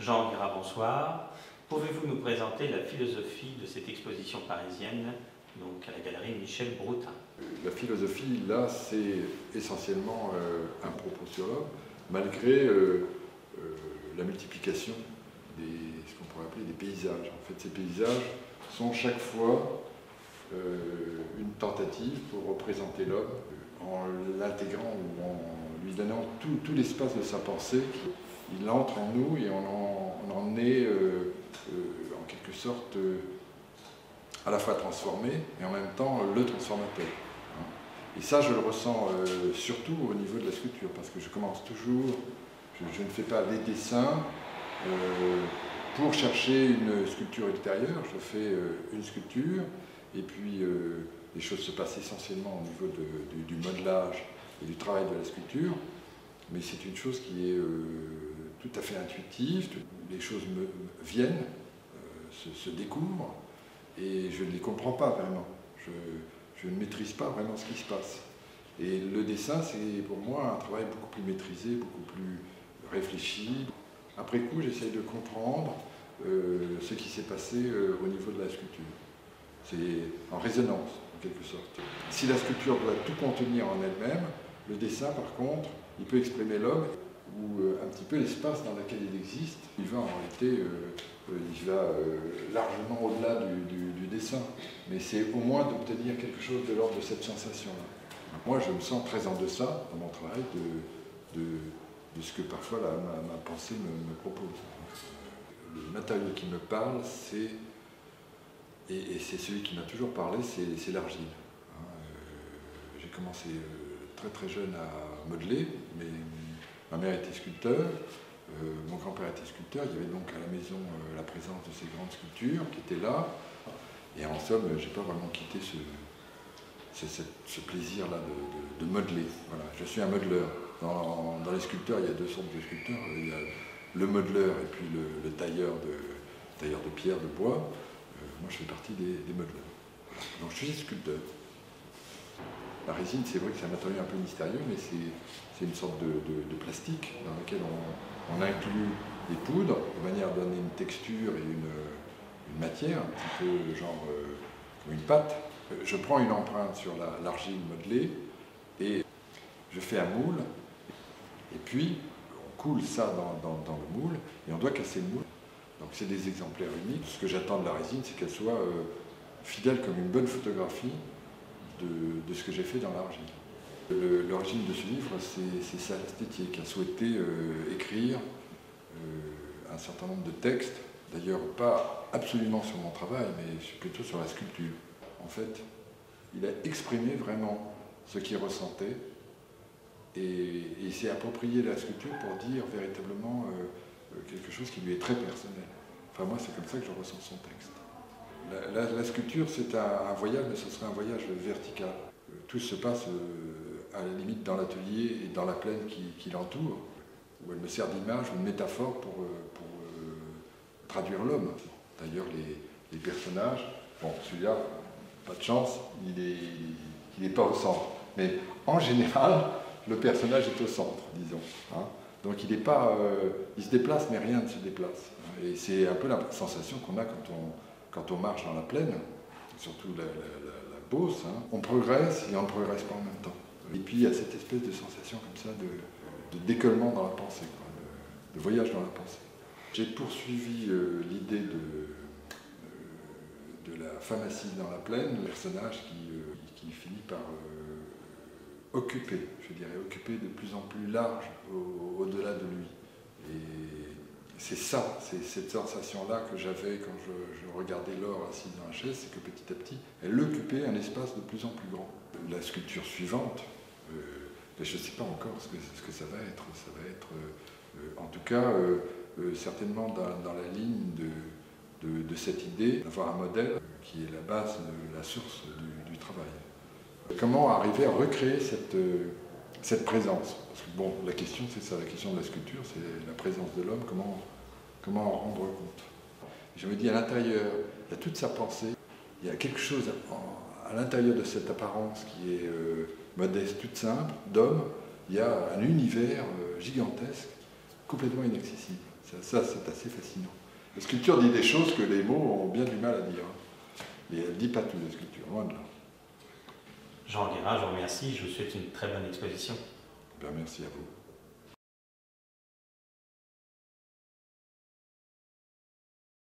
Jean Anguera, bonsoir. Pouvez-vous nous présenter la philosophie de cette exposition parisienne, donc à la galerie Michèle Broutta? La philosophie, là, c'est essentiellement un propos sur l'homme, malgré la multiplication ce qu'on pourrait appeler des paysages. En fait, ces paysages sont chaque fois une tentative pour représenter l'homme en l'intégrant ou en lui donnant tout l'espace de sa pensée. Il entre en nous et on en est en quelque sorte à la fois transformé et en même temps le transformateur. Et ça, je le ressens surtout au niveau de la sculpture, parce que je commence toujours, je ne fais pas des dessins pour chercher une sculpture ultérieure, je fais une sculpture, et puis les choses se passent essentiellement au niveau du modelage et du travail de la sculpture, mais c'est une chose qui est tout à fait intuitive, les choses viennent, se découvrent, et je ne les comprends pas vraiment, je ne maîtrise pas vraiment ce qui se passe. Et le dessin, c'est pour moi un travail beaucoup plus maîtrisé, beaucoup plus réfléchi. Après coup, j'essaye de comprendre ce qui s'est passé au niveau de la sculpture. C'est en résonance, en quelque sorte. Si la sculpture doit tout contenir en elle-même, le dessin, par contre, il peut exprimer l'homme ou un petit peu l'espace dans lequel il existe. Il va en réalité, largement au-delà du dessin. Mais c'est au moins d'obtenir quelque chose de l'ordre de cette sensation-là. Moi, je me sens très en deçà dans mon travail de ce que parfois ma pensée me propose. Le matériau qui me parle, et c'est celui qui m'a toujours parlé, c'est l'argile. J'ai commencé très très jeune à modeler, mais ma mère était sculpteur, mon grand-père était sculpteur, il y avait donc à la maison la présence de ces grandes sculptures qui étaient là, et en somme, j'ai pas vraiment quitté ce plaisir-là de modeler. Voilà, je suis un modeleur. Dans les sculpteurs, il y a deux sortes de sculpteurs. Il y a le modeleur et puis le tailleur de pierre, de bois. Moi, je fais partie des modeleurs. Donc, je suis sculpteur. La résine, c'est vrai que c'est un matériau un peu mystérieux, mais c'est une sorte de plastique dans lequel on inclut des poudres de manière à donner une texture et une matière, un petit peu genre comme une pâte. Je prends une empreinte sur l'argile modelée et je fais un moule. Et puis, on coule ça dans le moule, et on doit casser le moule. Donc c'est des exemplaires uniques. Ce que j'attends de la résine, c'est qu'elle soit fidèle comme une bonne photographie de ce que j'ai fait dans l'argile. L'origine de ce livre, c'est Salastétie, qui a souhaité écrire un certain nombre de textes, d'ailleurs pas absolument sur mon travail, mais plutôt sur la sculpture. En fait, il a exprimé vraiment ce qu'il ressentait, et il s'est approprié la sculpture pour dire véritablement quelque chose qui lui est très personnel. Enfin moi c'est comme ça que je ressens son texte. La sculpture c'est un voyage, mais ce serait un voyage vertical. Tout se passe à la limite dans l'atelier et dans la plaine qui l'entoure, où elle me sert d'image ou de métaphore pour traduire l'homme. D'ailleurs les personnages, bon celui-là, pas de chance, il n'est pas au centre, mais en général, le personnage est au centre, disons. Hein. Donc il n'est pas, il se déplace, mais rien ne se déplace. Et c'est un peu la sensation qu'on a quand on marche dans la plaine, surtout la Beauce. Hein. On progresse et on ne progresse pas en même temps. Et puis il y a cette espèce de sensation comme ça de décollement dans la pensée, quoi, de voyage dans la pensée. J'ai poursuivi l'idée de la femme assise dans la plaine, le personnage qui finit par occupé, je dirais, occupé de plus en plus large au-delà de lui. Et c'est ça, c'est cette sensation-là que j'avais quand je regardais Laure assise dans la chaise, c'est que petit à petit, elle occupait un espace de plus en plus grand. La sculpture suivante, je ne sais pas encore ce que ça va être. Ça va être, en tout cas, certainement dans la ligne de cette idée, d'avoir un modèle qui est la base, la source du travail. Comment arriver à recréer cette présence? Parce que bon, la question c'est ça, la question de la sculpture, c'est la présence de l'homme, comment en rendre compte? Je me dis à l'intérieur, il y a toute sa pensée, il y a quelque chose à l'intérieur de cette apparence qui est modeste, toute simple, d'homme, il y a un univers gigantesque, complètement inaccessible. Ça, c'est assez fascinant. La sculpture dit des choses que les mots ont bien du mal à dire. Et elle ne dit pas tout, la sculpture, loin de là. Jean Anguera, je vous remercie. Je vous souhaite une très bonne exposition. Ben, merci à vous.